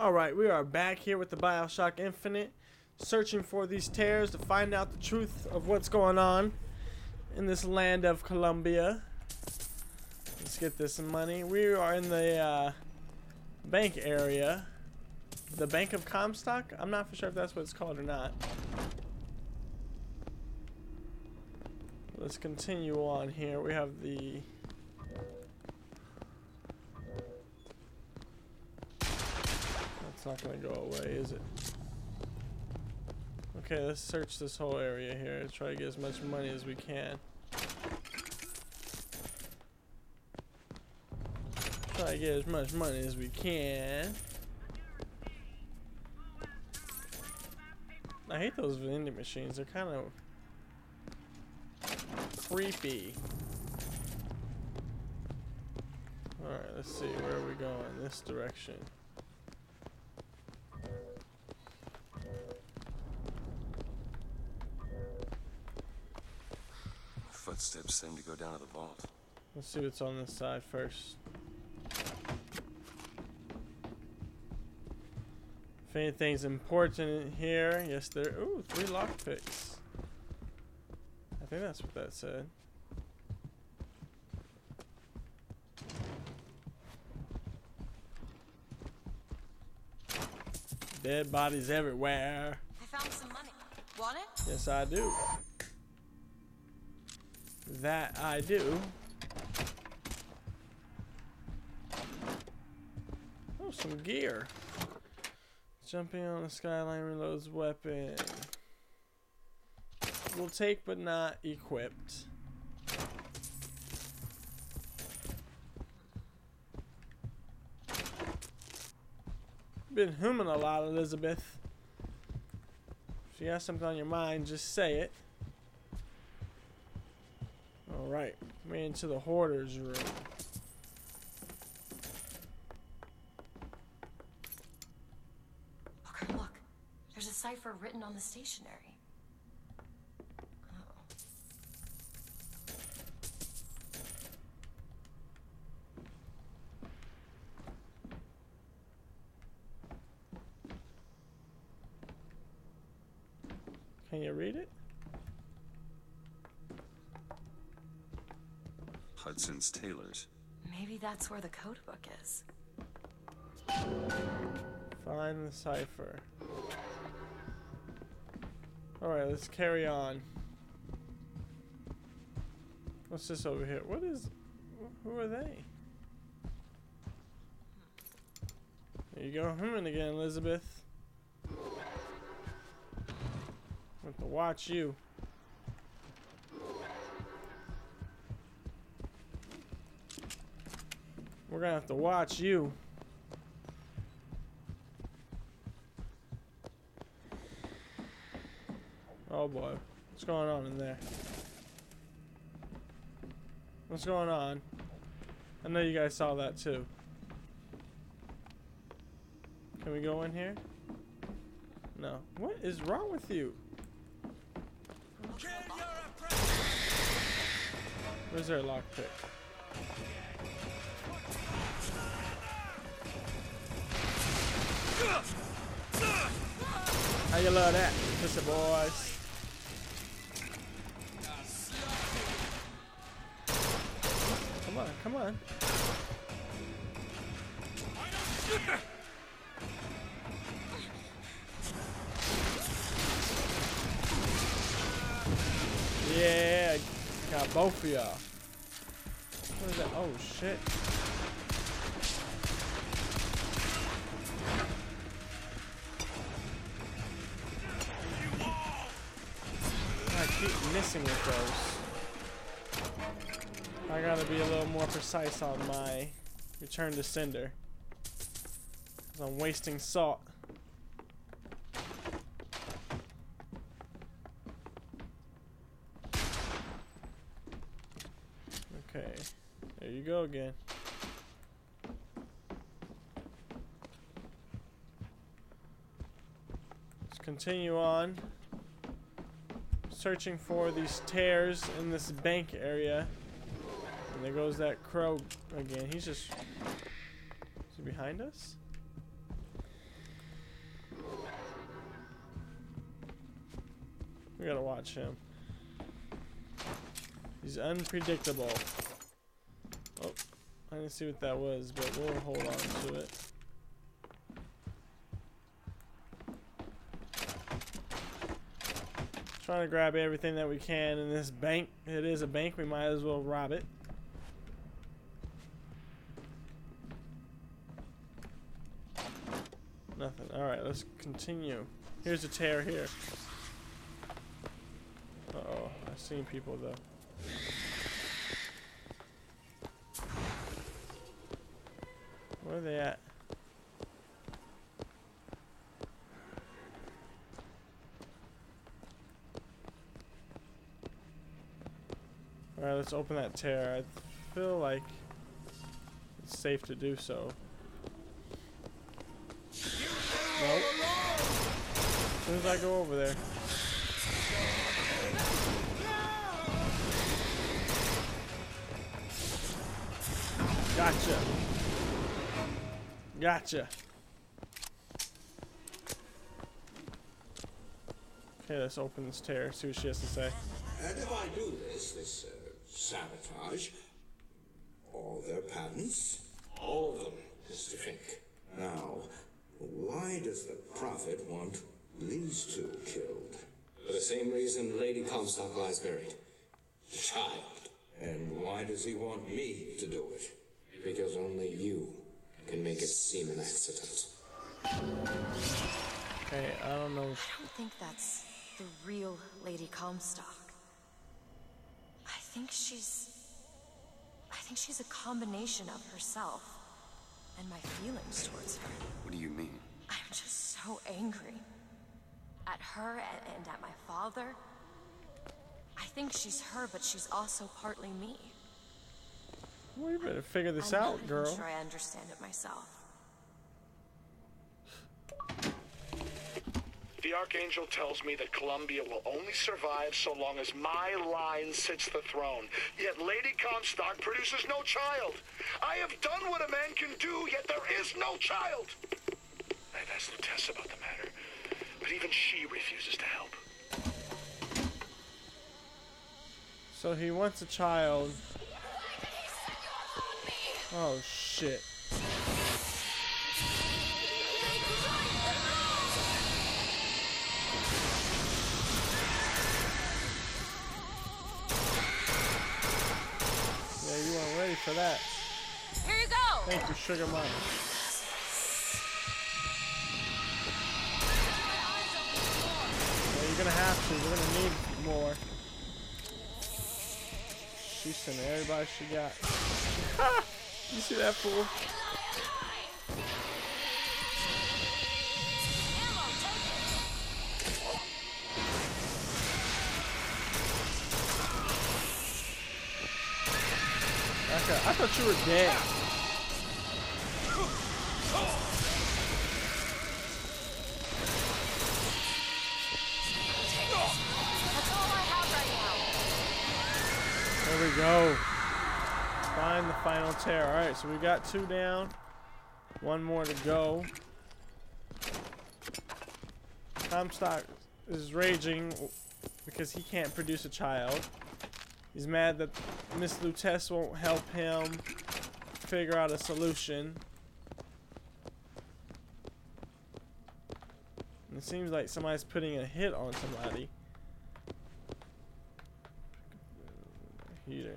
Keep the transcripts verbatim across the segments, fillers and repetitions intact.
Alright, we are back here with the Bioshock Infinite, searching for these tears to find out the truth of what's going on in this land of Columbia. Let's get this money. We are in the uh, bank area. The Bank of Comstock? I'm not for sure if that's what it's called or not. Let's continue on here. We have the... That's not going to go away, is it? Okay, let's search this whole area here. Try to get as much money as we can. Try to get as much money as we can. I hate those vending machines. They're kind of... creepy. Alright, let's see. Where are we going? This direction. Footsteps seem to go down to the vault. Let's see what's on this side first. If anything's important here, yes there. Ooh, three lockpicks. I think that's what that said. Dead bodies everywhere. I found some money. Want it? Yes, I do. That I do. Oh, some gear. Jumping on the Skyline reloads weapon. Will take but not equipped. Been humming a lot, Elizabeth. If you got something on your mind, just say it. Alright, we're into the hoarder's room. Booker, look. There's a cipher written on the stationery. Can you read it? Hudson's Taylor's. Maybe that's where the code book is. Find the cipher. Alright, let's carry on. What's this over here? What is... Who are they? There you go. Humming again, Elizabeth. To watch you. We're gonna have to watch you. Oh boy. What's going on in there? What's going on? I know you guys saw that too. Can we go in here? No. What is wrong with you? Where's our lockpick? How you love that, Mister Boys? Come on, come on. Yeah, I got both of y'all. What is that? Oh shit. I keep missing with those. I gotta be a little more precise on my return to Cinder. Cause I'm wasting salt. There you go again. Let's continue on. Searching for these tears in this bank area. And there goes that crow again. He's just... Is he behind us? gotta watch him. He's unpredictable. Oh, I didn't see what that was, but we'll hold on to it. Trying to grab everything that we can in this bank. It is a bank, we might as well rob it. Nothing. Alright, let's continue. Here's a tear here. Uh oh, I've seen people though. Where are they at? Alright, let's open that tear. I feel like it's safe to do so. Nope. As soon as I go over there. Gotcha. Gotcha. Okay, let's open this tear, see what she has to say. And if I do this, this uh, sabotage, all their patents, all of them, Mister Fink. Now, why does the Prophet want these two killed? For the same reason Lady Comstock lies buried. The child. And why does he want me to do it? Because only you can make it seem an accident. Hey, I don't know. I don't think that's the real Lady Comstock. I think she's... I think she's a combination of herself and my feelings towards her. What do you mean? I'm just so angry. At her and, and at my father. I think she's her, but she's also partly me. Well, you better figure this I'm out, girl. I'm not sure I understand it myself. The Archangel tells me that Columbia will only survive so long as my line sits the throne. Yet Lady Comstock produces no child. I have done what a man can do, yet there is no child. I've asked Lutece about the matter, but even she refuses to help. So he wants a child. Oh shit. Yeah, you weren't ready for that. Here you go. Thank you, Sugar Mama. Yeah, you're gonna have to. We're gonna need more. She sent everybody she got. Ha! You see that fool? Okay, I thought you were dead. There we go. Find the final tear. Alright, so we got two down. One more to go. Comstock is raging because he can't produce a child. He's mad that Miss Lutece won't help him figure out a solution. And it seems like somebody's putting a hit on somebody. Heater.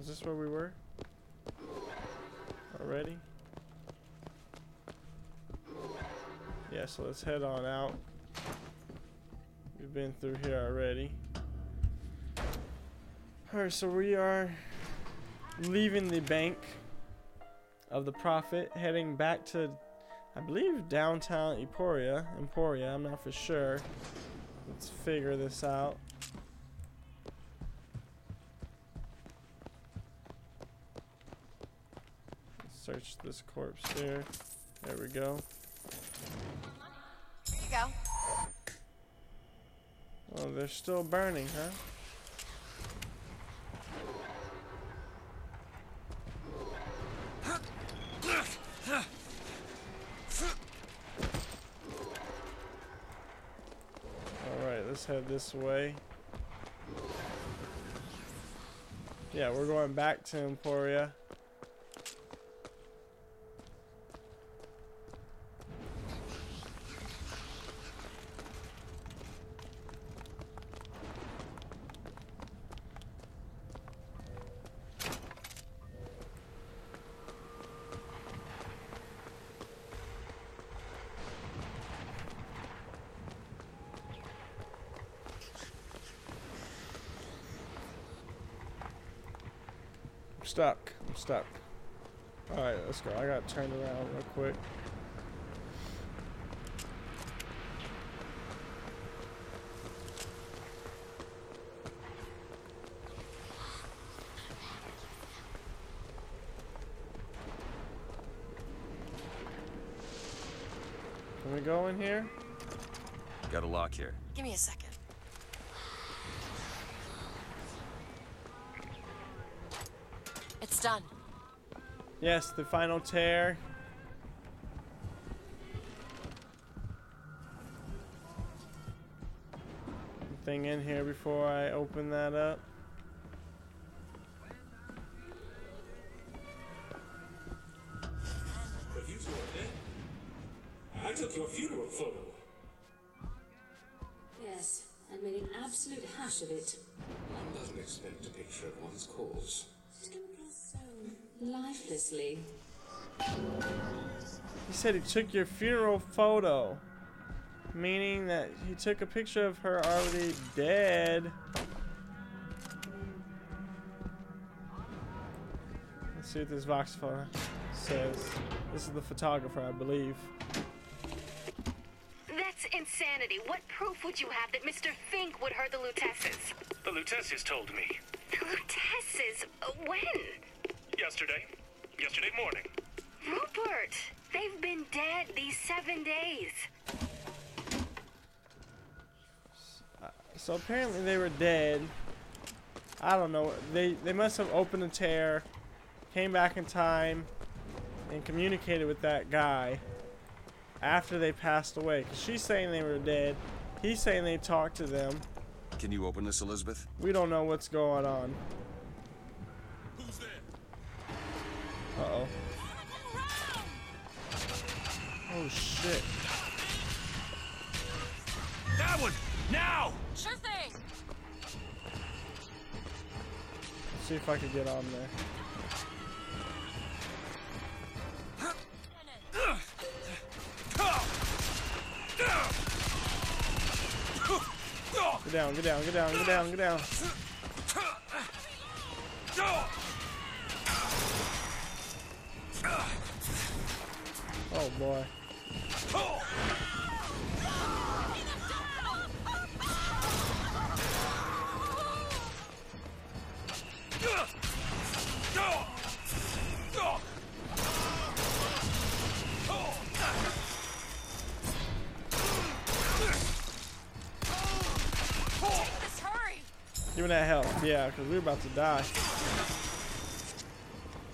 Is this where we were? Already? Yeah, so let's head on out. We've been through here already. Alright, so we are leaving the bank of the Prophet, heading back to, I believe, downtown Emporia. Emporia, I'm not for sure. Let's figure this out. Let's search this corpse here. There we go. Here you go. Oh, they're still burning, huh? head this way. Yeah, we're going back to Emporia. Stuck. I'm stuck. Alright, let's go. I got turned around real quick. Can we go in here? Got a lock here. Give me a second. Done. Yes, the final tear. Anything in here before I open that up? I took your funeral photo. Yes, I made an absolute hash of it. One doesn't expect a picture of one's cause. Lifelessly. He said he took your funeral photo, meaning that he took a picture of her already dead. Let's see what this voxphone says. This is the photographer, I believe. That's insanity. What proof would you have that Mister Fink would hurt the Luteces? The Luteces told me. The Luteces? When? Yesterday. Yesterday morning. Rupert! They've been dead these seven days. So apparently they were dead. I don't know. They, they must have opened a tear, came back in time, and communicated with that guy after they passed away. 'Cause she's saying they were dead. He's saying they talked to them. Can you open this, Elizabeth? We don't know what's going on. Who's there? Uh-oh. Oh, shit. That one! Now! Sure thing! Let's see if I can get on there. Get down, get down, get down, get down, get down. Oh boy. Give me that health, yeah, because we're about to die.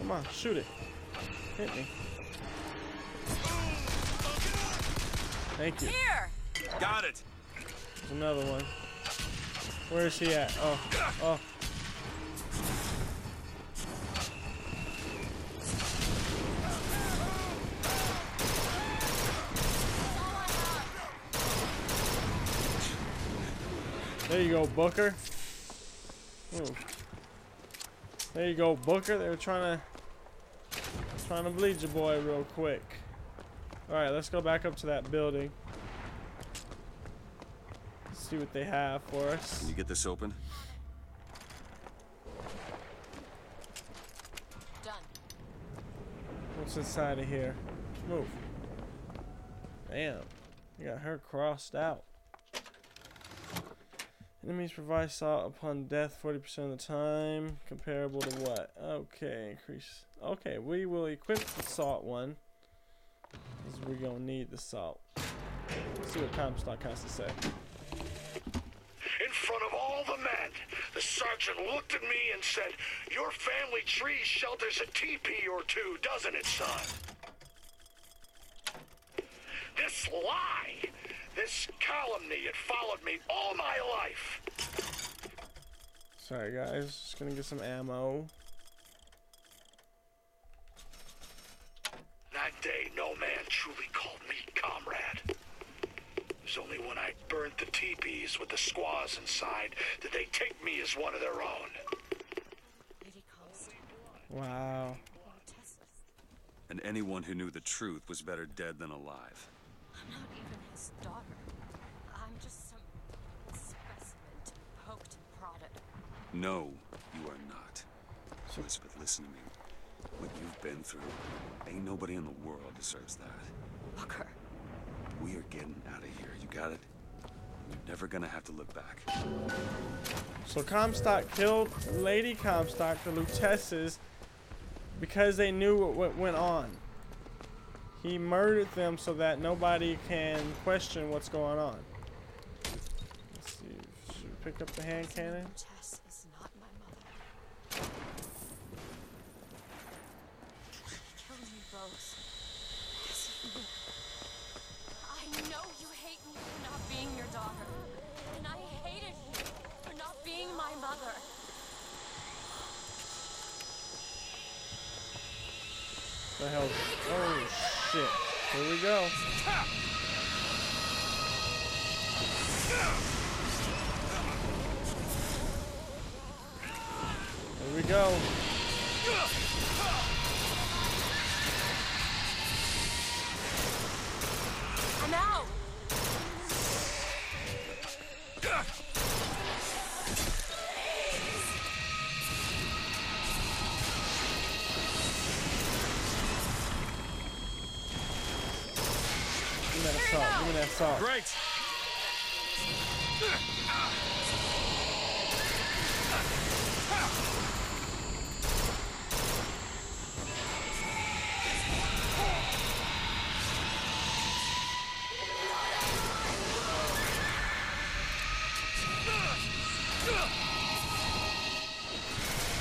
Come on, shoot it. Hit me. Thank you. Here. Got it. There's another one. Where is she at? Oh, oh. There you go, Booker. Ooh. There you go, Booker. They were trying to trying to bleed your boy real quick. Alright, let's go back up to that building. Let's see what they have for us. Can you get this open? Done. What's inside of here? Move. Damn. You got her crossed out. Enemies provide assault upon death forty percent of the time. Comparable to what? Okay, increase. Okay, we will equip the assault one. We're gonna need the salt. Let's see what Comstock has to say. In front of all the men, the sergeant looked at me and said, "Your family tree shelters a teepee or two, doesn't it, son?" This lie This calumny, it followed me all my life. Sorry guys, just gonna get some ammo. That day no man truly called me comrade. It was only when I burnt the teepees with the squaws inside did they take me as one of their own. Wow. And anyone who knew the truth was better dead than alive. I'm not even his daughter. I'm just some specimen to poke and prod it. No, you are not. Elizabeth, listen to me. What you've been through, ain't nobody in the world deserves that. Booker. We are getting out of here, you got it? You're never gonna have to look back. So Comstock killed Lady Comstock, the Luteces, because they knew what, what went on. He murdered them so that nobody can question what's going on. Let's see, should we pick up the hand cannon? Tess is not my mother. Kill me both. I know you hate me for not being your daughter, and I hated you for not being my mother. The hell? Oh shit! Here we go. Here we go. I'm out. Give me that salt. Great.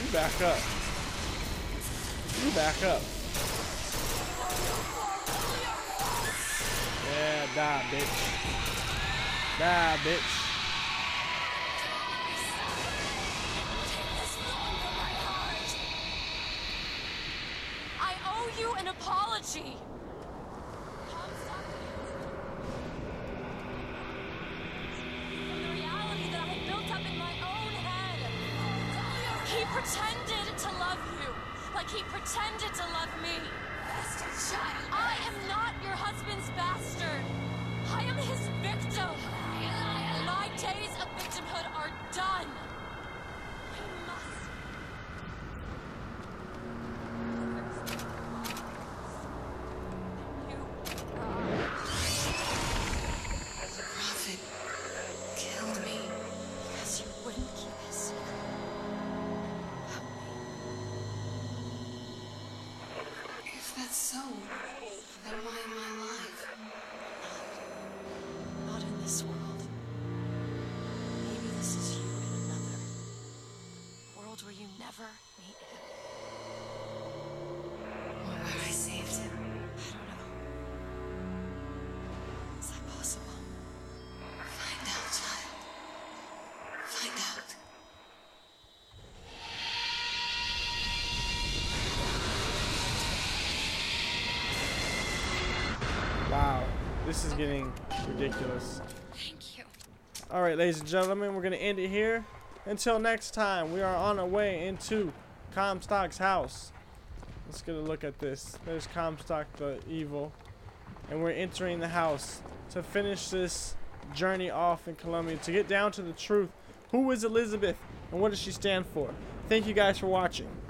You back up. You back up. Yeah, die, bitch. Die, bitch. I owe you an apology. The reality that I had built up in my own head. He pretended to love you, like he pretended to love me. Child. I am not your husband's bastard. I am his victim. My days of victimhood are done. We must. You the prophet killed me because you wouldn't keep us. That's so. Then why am I alive? Not, not in this world. Maybe this is you in another. A world where you never meet him. Or where I saved him. I don't know. Is that possible? Find out, child. Find out. This is getting ridiculous. Thank you. All right, ladies and gentlemen, we're gonna end it here. Until next time, we are on our way into Comstock's house. Let's get a look at this. There's Comstock the evil, and we're entering the house to finish this journey off in Columbia to get down to the truth. Who is Elizabeth, and what does she stand for? Thank you guys for watching.